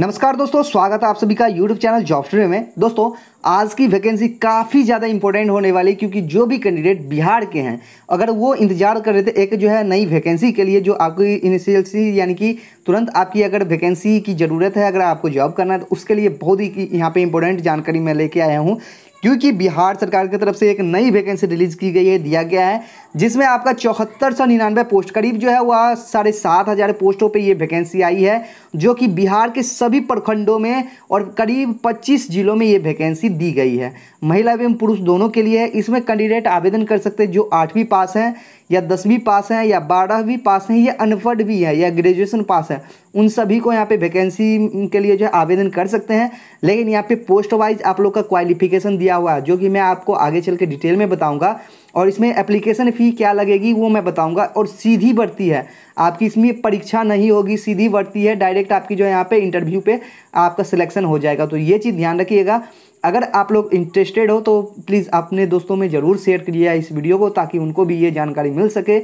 नमस्कार दोस्तों, स्वागत है आप सभी का यूट्यूब चैनल जॉब्स टुडे में। दोस्तों, आज की वैकेंसी काफ़ी ज़्यादा इंपॉर्टेंट होने वाली, क्योंकि जो भी कैंडिडेट बिहार के हैं अगर वो इंतजार कर रहे थे एक जो है नई वैकेंसी के लिए, जो आपकी इनिशियलसी यानी कि तुरंत आपकी अगर वैकेंसी की ज़रूरत है, अगर आपको जॉब करना है तो उसके लिए बहुत ही यहाँ पर इंपॉर्टेंट जानकारी मैं लेके आया हूँ, क्योंकि बिहार सरकार की तरफ से एक नई वैकेंसी रिलीज़ की गई है, दिया गया है, जिसमें आपका 7499 पोस्ट करीब जो है वह 7500 पोस्टों पे ये वैकेंसी आई है, जो कि बिहार के सभी प्रखंडों में और करीब 25 जिलों में ये वैकेंसी दी गई है। महिला एवं पुरुष दोनों के लिए है। इसमें कैंडिडेट आवेदन कर सकते हैं जो 8वीं पास हैं या 10वीं पास हैं या 12वीं पास हैं या अनपढ़ भी है या ग्रेजुएशन पास है, उन सभी को यहाँ पे वैकेंसी के लिए जो है आवेदन कर सकते हैं। लेकिन यहाँ पे पोस्ट वाइज आप लोग का क्वालिफिकेशन दिया हुआ है, जो कि मैं आपको आगे चल के डिटेल में बताऊँगा, और इसमें एप्लीकेशन फ़ी क्या लगेगी वो मैं बताऊंगा। और सीधी भर्ती है आपकी, इसमें परीक्षा नहीं होगी, सीधी भर्ती है, डायरेक्ट आपकी जो है यहाँ पे इंटरव्यू पे आपका सिलेक्शन हो जाएगा। तो ये चीज़ ध्यान रखिएगा। अगर आप लोग इंटरेस्टेड हो तो प्लीज़ अपने दोस्तों में ज़रूर शेयर करिएगा इस वीडियो को, ताकि उनको भी ये जानकारी मिल सके।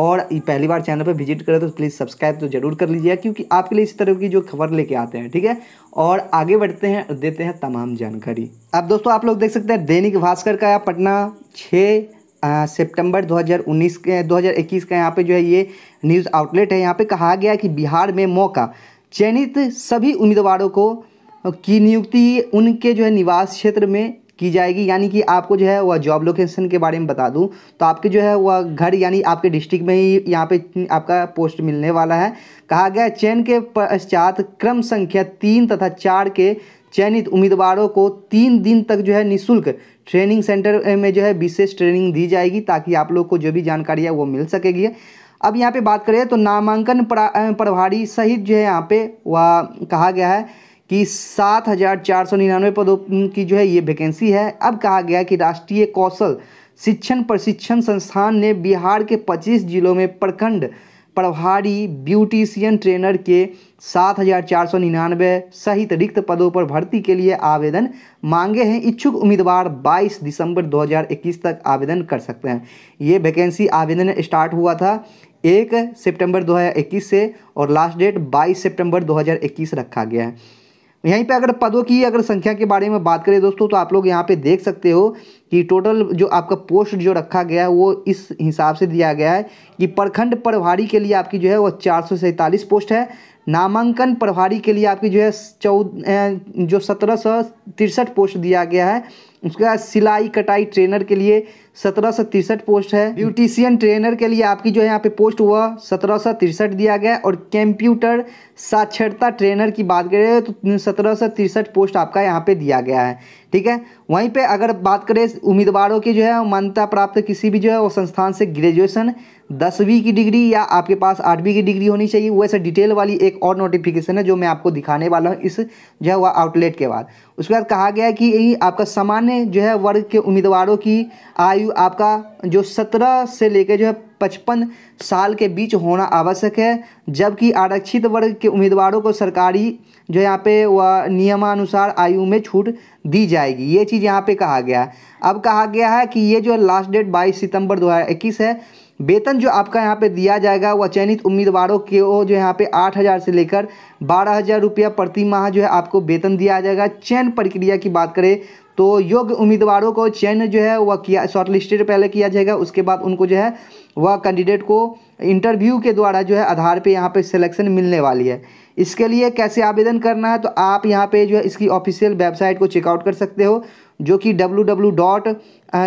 और पहली बार चैनल पर विजिट करें तो प्लीज़ सब्सक्राइब तो ज़रूर कर लीजिएगा, क्योंकि आपके लिए इस तरह की जो खबर लेके आते हैं। ठीक है, और आगे बढ़ते हैं और देते हैं तमाम जानकारी। अब दोस्तों आप लोग देख सकते हैं दैनिक भास्कर का पटना 6 सितंबर 2021 का यहाँ पे जो है ये न्यूज़ आउटलेट है। यहाँ पे कहा गया कि बिहार में मौका, चयनित सभी उम्मीदवारों को की नियुक्ति उनके जो है निवास क्षेत्र में की जाएगी। यानी कि आपको जो है वह जॉब लोकेशन के बारे में बता दूं तो आपके जो है वह घर यानी आपके डिस्ट्रिक्ट में ही यहाँ पे आपका पोस्ट मिलने वाला है। कहा गया चयन के पश्चात क्रम संख्या 3 तथा 4 के चयनित उम्मीदवारों को 3 दिन तक जो है निःशुल्क ट्रेनिंग सेंटर में जो है विशेष ट्रेनिंग दी जाएगी, ताकि आप लोग को जो भी जानकारी है वो मिल सकेगी। अब यहाँ पे बात करें तो नामांकन प्रभारी सहित जो है यहाँ पे वह कहा गया है कि 7499 पदों की जो है ये वैकेंसी है। अब कहा गया कि राष्ट्रीय कौशल शिक्षण प्रशिक्षण संस्थान ने बिहार के 25 जिलों में प्रखंड प्रभारी ब्यूटीशियन ट्रेनर के 7499 सहित रिक्त पदों पर भर्ती के लिए आवेदन मांगे हैं। इच्छुक उम्मीदवार 22 दिसंबर 2021 तक आवेदन कर सकते हैं। ये वैकेंसी आवेदन स्टार्ट हुआ था 1 सितंबर 2021 से और लास्ट डेट 22 सितंबर 2021 रखा गया है। यहीं पे अगर पदों की अगर संख्या के बारे में बात करें दोस्तों, तो आप लोग यहाँ पे देख सकते हो कि टोटल जो आपका पोस्ट जो रखा गया है वो इस हिसाब से दिया गया है कि प्रखंड प्रभारी के लिए आपकी जो है वो 447 पोस्ट है। नामांकन प्रभारी के लिए आपकी जो है 1763 पोस्ट दिया गया है। उसके बाद सिलाई कटाई ट्रेनर के लिए 1763 पोस्ट है। ब्यूटिशियन ट्रेनर के लिए आपकी जो है यहाँ पे पोस्ट हुआ 1763 दिया गया है। और कंप्यूटर साक्षरता ट्रेनर की बात करें तो 1763 पोस्ट आपका यहाँ पे दिया गया है। ठीक है, वहीं पे अगर बात करें उम्मीदवारों की जो है मान्यता प्राप्त किसी भी जो है वो संस्थान से ग्रेजुएशन 10वीं की डिग्री या आपके पास 8वीं की डिग्री होनी चाहिए। वैसे डिटेल वाली एक और नोटिफिकेशन है जो मैं आपको दिखाने वाला हूँ इस जो है वह आउटलेट के बाद। उसके बाद कहा गया कि आपका सामान्य जो है वर्ग के उम्मीदवारों की आयु आपका जो 17 से लेकर जो है 55 साल के बीच होना आवश्यक है, जबकि आरक्षित वर्ग के उम्मीदवारों को सरकारी जो यहाँ पे वह नियमानुसार आयु में छूट दी जाएगी। ये चीज़ यहाँ पे कहा गया है। अब कहा गया है कि ये जो लास्ट डेट 22 सितंबर 2021 है। वेतन जो आपका यहाँ पे दिया जाएगा वह चयनित उम्मीदवारों के जो यहाँ पे 8000 से लेकर 12000 रुपया प्रति माह जो है आपको वेतन दिया जाएगा। चयन प्रक्रिया की बात करें तो योग्य उम्मीदवारों को चयन जो है वह किया शॉर्टलिस्टेड पहले किया जाएगा, उसके बाद उनको जो है वह कैंडिडेट को इंटरव्यू के द्वारा जो है आधार पे यहाँ पे सिलेक्शन मिलने वाली है। इसके लिए कैसे आवेदन करना है तो आप यहाँ पे जो है इसकी ऑफिशियल वेबसाइट को चेकआउट कर सकते हो, जो कि www.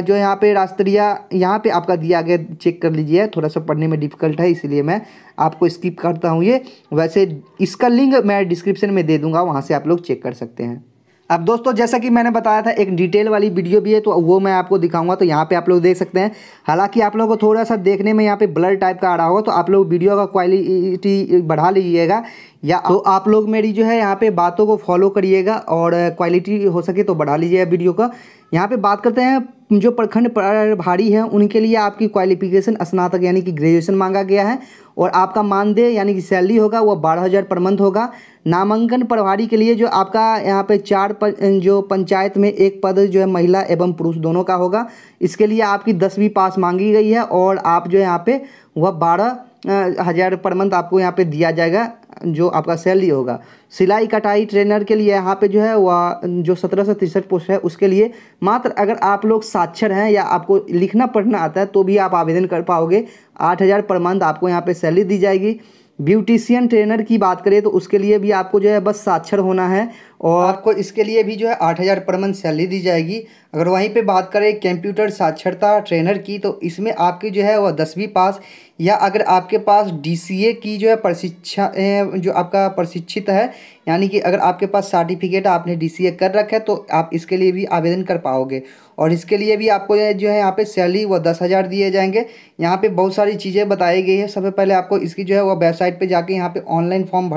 जो यहाँ पे राष्ट्रीय यहाँ पे आपका दिया गया, चेक कर लीजिए। थोड़ा सा पढ़ने में डिफिकल्ट है इसलिए मैं आपको स्किप करता हूँ ये। वैसे इसका लिंक मैं डिस्क्रिप्शन में दे दूँगा, वहाँ से आप लोग चेक कर सकते हैं। अब दोस्तों जैसा कि मैंने बताया था एक डिटेल वाली वीडियो भी है, तो वो मैं आपको दिखाऊंगा। तो यहाँ पे आप लोग देख सकते हैं, हालांकि आप लोगों को थोड़ा सा देखने में यहाँ पे ब्लर टाइप का आ रहा होगा, तो आप लोग वीडियो का क्वालिटी बढ़ा लीजिएगा, या तो आप लोग मेरी जो है यहाँ पे बातों को फॉलो करिएगा और क्वालिटी हो सके तो बढ़ा लीजिएगा वीडियो का। यहाँ पे बात करते हैं जो प्रखंड प्रभारी हैं उनके लिए आपकी क्वालिफिकेशन स्नातक यानी कि ग्रेजुएशन मांगा गया है, और आपका मानदेय यानी कि सैलरी होगा वह 12000 पर मंथ होगा। नामांकन प्रभारी के लिए जो आपका यहाँ पे 4 पंचायत में 1 पद जो है महिला एवं पुरुष दोनों का होगा। इसके लिए आपकी 10वीं पास मांगी गई है और आप जो है यहाँ पे वह 12 हज़ार पर मंथ आपको यहाँ पे दिया जाएगा जो आपका सैलरी होगा। सिलाई कटाई ट्रेनर के लिए यहाँ पे जो है वह जो 1763 पोस्ट है उसके लिए मात्र अगर आप लोग साक्षर हैं या आपको लिखना पढ़ना आता है तो भी आप आवेदन कर पाओगे। 8000 पर मंथ आपको यहाँ पे सैलरी दी जाएगी। ब्यूटिशियन ट्रेनर की बात करें तो उसके लिए भी आपको जो है बस साक्षर होना है और आपको इसके लिए भी जो है 8000 पर मंथ सैलरी दी जाएगी। अगर वहीं पे बात करें कंप्यूटर साक्षरता ट्रेनर की तो इसमें आपकी जो है वह 10वीं पास या अगर आपके पास DCA की जो है प्रशिक्षण जो आपका प्रशिक्षित है यानी कि अगर आपके पास सर्टिफिकेट आपने DCA कर रखा है तो आप इसके लिए भी आवेदन कर पाओगे और इसके लिए भी आपको जो है यहाँ पे सैलरी वह 10,000 दिए जाएंगे। यहाँ पे बहुत सारी चीज़ें बताई गई है। सबसे पहले आपको इसकी जो है वह वेबसाइट पे जाके यहाँ पे ऑनलाइन फॉर्म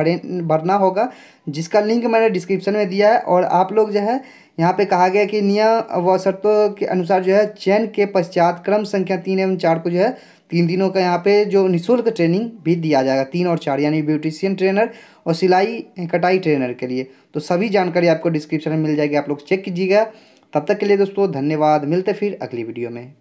भरना होगा जिसका लिंक मैंने डिस्क्रिप्शन में दिया है। और आप लोग जो है यहाँ पे कहा गया कि नियम व शर्तों के अनुसार जो है चयन के पश्चात क्रम संख्या 3 एवं 4 को जो है 3 दिनों का यहाँ पे जो निःशुल्क ट्रेनिंग भी दिया जाएगा। 3 और 4 यानी ब्यूटिशियन ट्रेनर और सिलाई कटाई ट्रेनर के लिए। तो सभी जानकारी आपको डिस्क्रिप्शन में मिल जाएगी, आप लोग चेक कीजिएगा। तब तक के लिए दोस्तों धन्यवाद, मिलते फिर अगली वीडियो में।